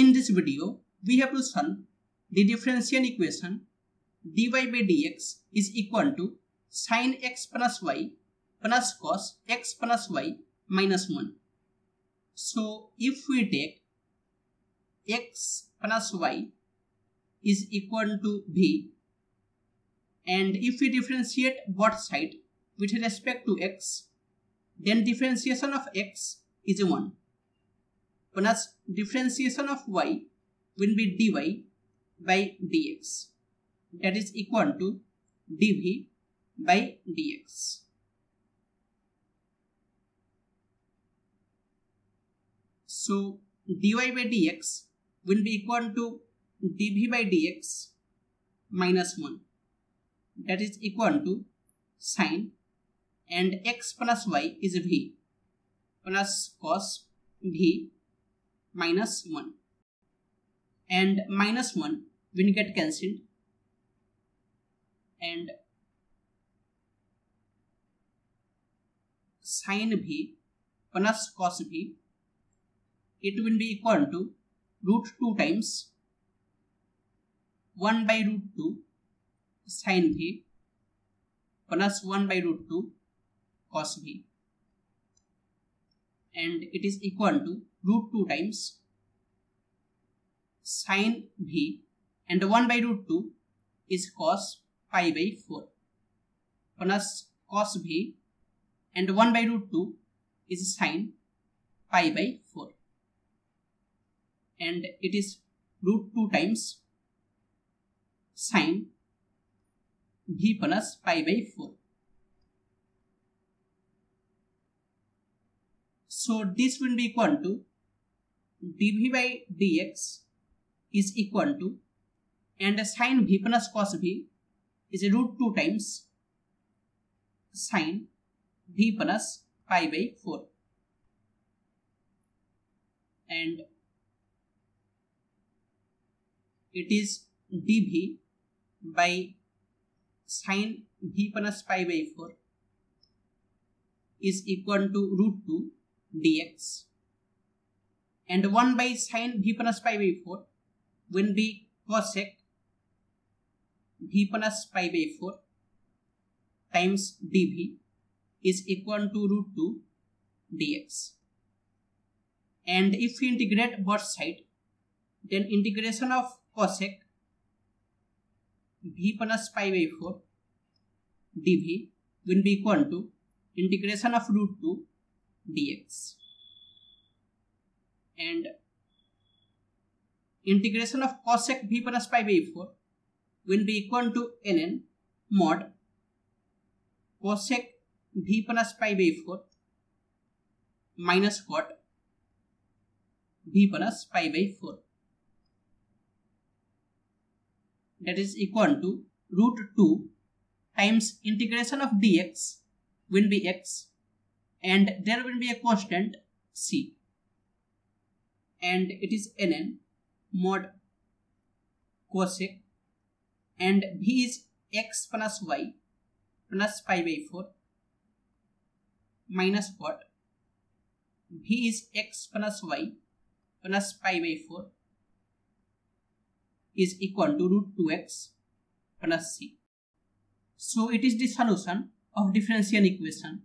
In this video, we have to solve the differential equation dy by dx is equal to sin x plus y plus cos x plus y minus 1. So, if we take x plus y is equal to v, and if we differentiate both sides with respect to x, then differentiation of x is 1. Plus differentiation of y will be dy by dx, that is equal to dv by dx. So dy by dx will be equal to dv by dx minus 1, that is equal to sin, and x plus y is v, plus cos v minus 1, and minus 1 will get cancelled, and sin v plus cos v, it will be equal to root 2 times 1 by root 2 sin v plus 1 by root 2 cos v, and it is equal to root 2 times sin v, and 1 by root 2 is cos pi by 4 plus cos v, and 1 by root 2 is sin pi by 4, and it is root 2 times sin v plus pi by 4. So this will be equal to dv by dx is equal to, and sin v plus cos v is root 2 times sin v plus pi by 4, and it is dv by sin v plus pi by 4 is equal to root 2 dx, and 1 by sin v plus pi by 4 will be cosec v plus pi by 4 times dv is equal to root 2 dx, and if we integrate both sides, then integration of cosec v plus pi by 4 dv will be equal to integration of root 2 dx, and integration of cosec v plus pi by 4 will be equal to ln mod cosec v plus pi by 4 minus cot v plus pi by 4, that is equal to root 2 times integration of dx will be x, and there will be a constant c, and it is ln mod cosec, and v is x plus y plus pi by 4 minus cot v is x plus y plus pi by 4 is equal to root 2x plus c. So it is the solution of differential equation